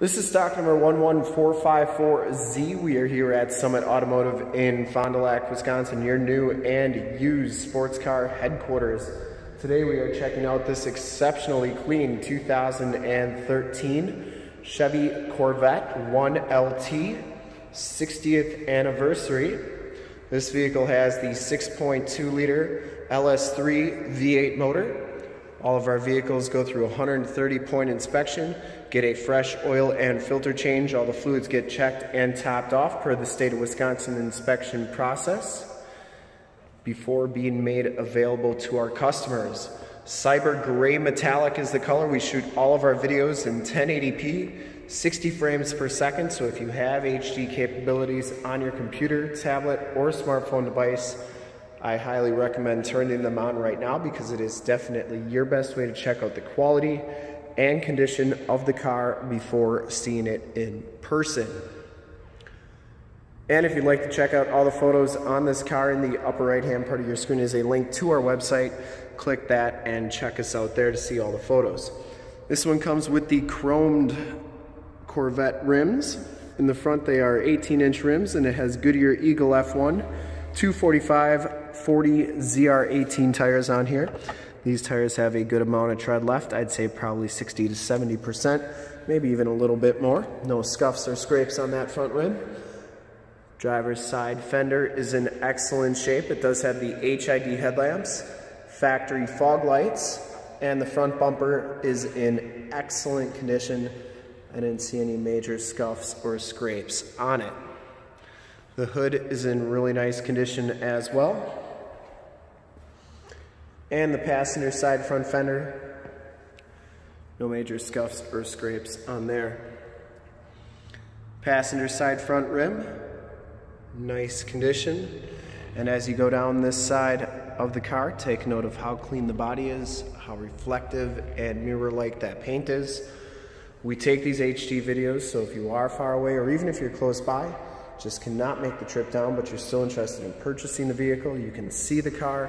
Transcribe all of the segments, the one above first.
This is stock number 11454Z. We are here at Summit Automotive in Fond du Lac, Wisconsin, your new and used sports car headquarters. Today we are checking out this exceptionally clean 2013 Chevy Corvette 1LT 60th anniversary. This vehicle has the 6.2 liter LS3 V8 motor. All of our vehicles go through a 130-point inspection, get a fresh oil and filter change. All the fluids get checked and topped off per the state of Wisconsin inspection process before being made available to our customers. Cyber Gray Metallic is the color. We shoot all of our videos in 1080p, 60 frames per second. So if you have HD capabilities on your computer, tablet, or smartphone device, I highly recommend turning them on right now because it is definitely your best way to check out the quality and condition of the car before seeing it in person. And if you'd like to check out all the photos on this car, in the upper right hand part of your screen is a link to our website. Click that and check us out there to see all the photos. This one comes with the chromed Corvette rims. In the front they are 18-inch rims, and it has Goodyear Eagle F1 245/40 ZR18 tires on here. These tires have a good amount of tread left. I'd say probably 60 to 70%, maybe even a little bit more. No scuffs or scrapes on that front rim. Driver's side fender is in excellent shape. It does have the HID headlamps, factory fog lights, and the front bumper is in excellent condition. I didn't see any major scuffs or scrapes on it. The hood is in really nice condition as well. And the passenger side front fender, no major scuffs or scrapes on there. Passenger side front rim, nice condition. And as you go down this side of the car, take note of how clean the body is, how reflective and mirror-like that paint is. We take these HD videos, so if you are far away or even if you're close by, just cannot make the trip down, but you're still interested in purchasing the vehicle, you can see the car,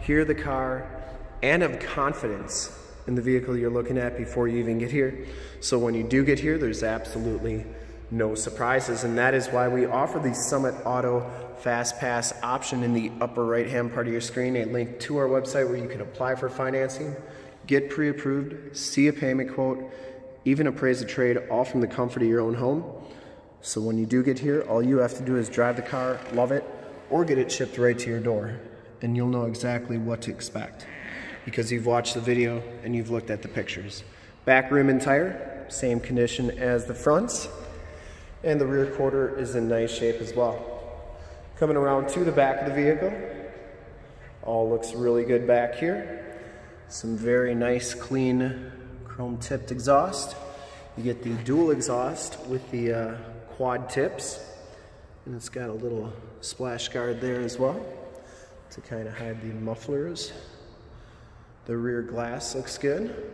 hear the car, and have confidence in the vehicle you're looking at before you even get here. So when you do get here, there's absolutely no surprises, and that is why we offer the Summit Auto Fast Pass option. In the upper right-hand part of your screen, a link to our website where you can apply for financing, get pre-approved, see a payment quote, even appraise a trade, all from the comfort of your own home. So when you do get here, all you have to do is drive the car, love it, or get it shipped right to your door, and you'll know exactly what to expect because you've watched the video and you've looked at the pictures. Back rim and tire, same condition as the fronts, and the rear quarter is in nice shape as well. Coming around to the back of the vehicle, all looks really good back here. Some very nice, clean, chrome-tipped exhaust. You get the dual exhaust with the quad tips, and it's got a little splash guard there as well to kind of hide the mufflers. The rear glass looks good,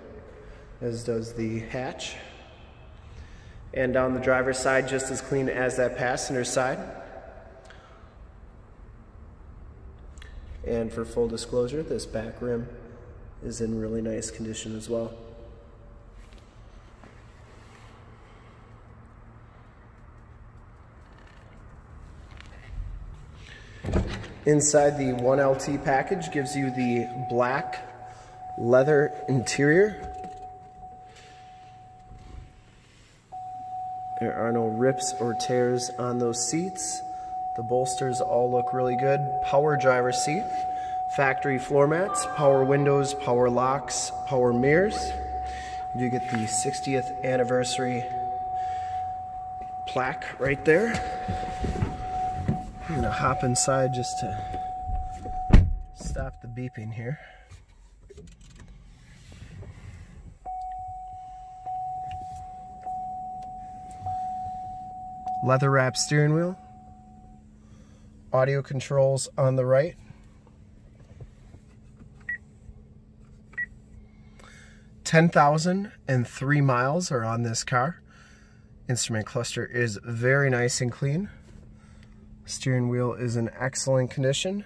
as does the hatch. And down the driver's side, just as clean as that passenger side. And for full disclosure, this back rim is in really nice condition as well. Inside, the 1LT package gives you the black leather interior. There are no rips or tears on those seats. The bolsters all look really good. Power driver's seat, factory floor mats, power windows, power locks, power mirrors. You get the 60th anniversary plaque right there. I'm gonna hop inside just to stop the beeping here. Leather wrapped steering wheel. Audio controls on the right. $10,003 miles are on this car. Instrument cluster is very nice and clean. Steering wheel is in excellent condition.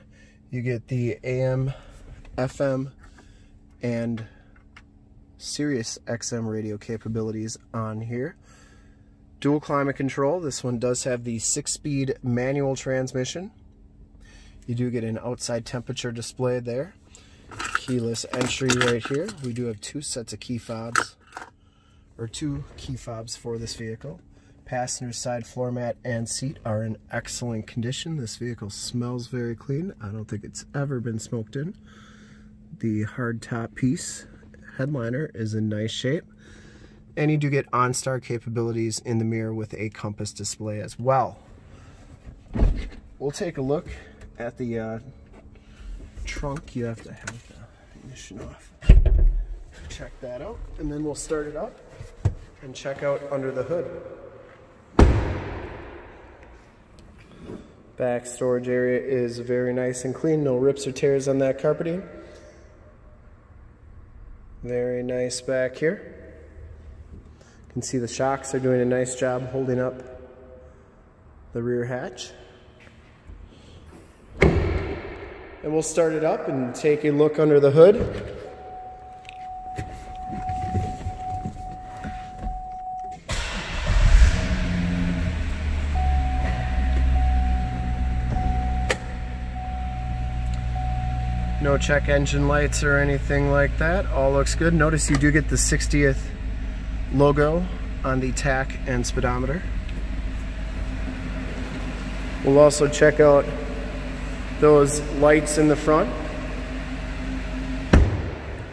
You get the AM, FM, and Sirius XM radio capabilities on here. Dual climate control. This one does have the 6-speed manual transmission. You do get an outside temperature display there. Keyless entry right here. We do have two sets of key fobs, or two key fobs for this vehicle. Passenger side floor mat and seat are in excellent condition. This vehicle smells very clean. I don't think it's ever been smoked in. The hard top piece headliner is in nice shape. And you do get OnStar capabilities in the mirror with a compass display as well. We'll take a look at the trunk. You have to have the ignition off. Check that out, and then we'll start it up and check out under the hood. Back storage area is very nice and clean. No rips or tears on that carpeting. Very nice back here. You can see the shocks are doing a nice job holding up the rear hatch. And we'll start it up and take a look under the hood. No check engine lights or anything like that. All looks good. Notice you do get the 60th logo on the tach and speedometer. We'll also check out those lights in the front.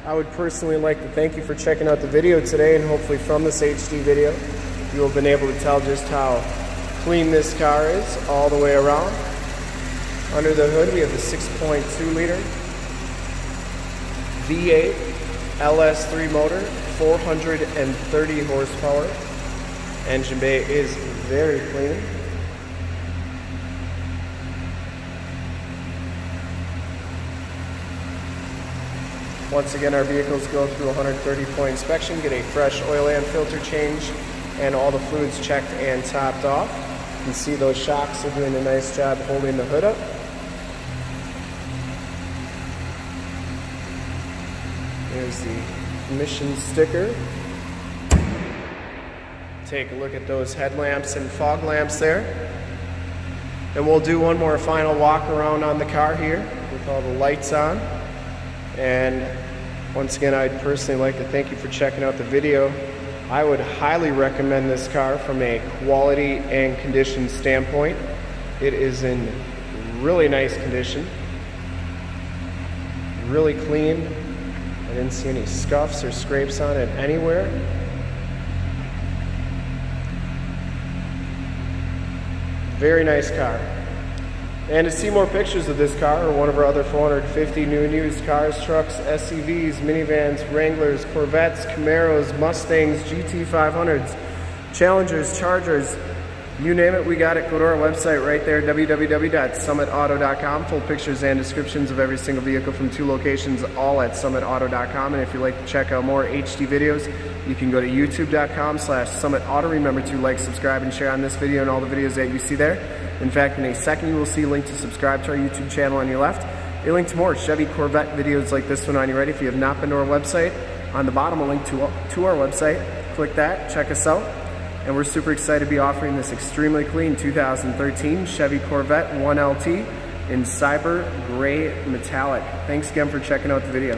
I would personally like to thank you for checking out the video today, and hopefully from this HD video you will have been able to tell just how clean this car is all the way around. Under the hood we have the 6.2 liter V8 LS3 motor, 430 horsepower. Engine bay is very clean. Once again, our vehicles go through 130-point inspection, get a fresh oil and filter change, and all the fluids checked and topped off. You can see those shocks are doing a nice job holding the hood up. There's the emission sticker. Take a look at those headlamps and fog lamps there. And we'll do one more final walk around on the car here with all the lights on. And once again, I'd personally like to thank you for checking out the video. I would highly recommend this car from a quality and condition standpoint. It is in really nice condition, really clean. I didn't see any scuffs or scrapes on it anywhere. Very nice car. And to see more pictures of this car or one of our other 450 new and used cars, trucks, SUVs, minivans, Wranglers, Corvettes, Camaros, Mustangs, GT500s, Challengers, Chargers, you name it, we got it. Go to our website right there, www.SummitAuto.com. Full pictures and descriptions of every single vehicle from 2 locations, all at SummitAuto.com. And if you'd like to check out more HD videos, you can go to YouTube.com/SummitAuto. Remember to like, subscribe, and share on this video and all the videos that you see there. In fact, in a second, you will see a link to subscribe to our YouTube channel on your left. A link to more Chevy Corvette videos like this one on your right. If you have not been to our website, on the bottom, a link to our website. Click that, check us out. And we're super excited to be offering this extremely clean 2013 Chevy Corvette 1LT in Cyber Gray Metallic. Thanks again for checking out the video.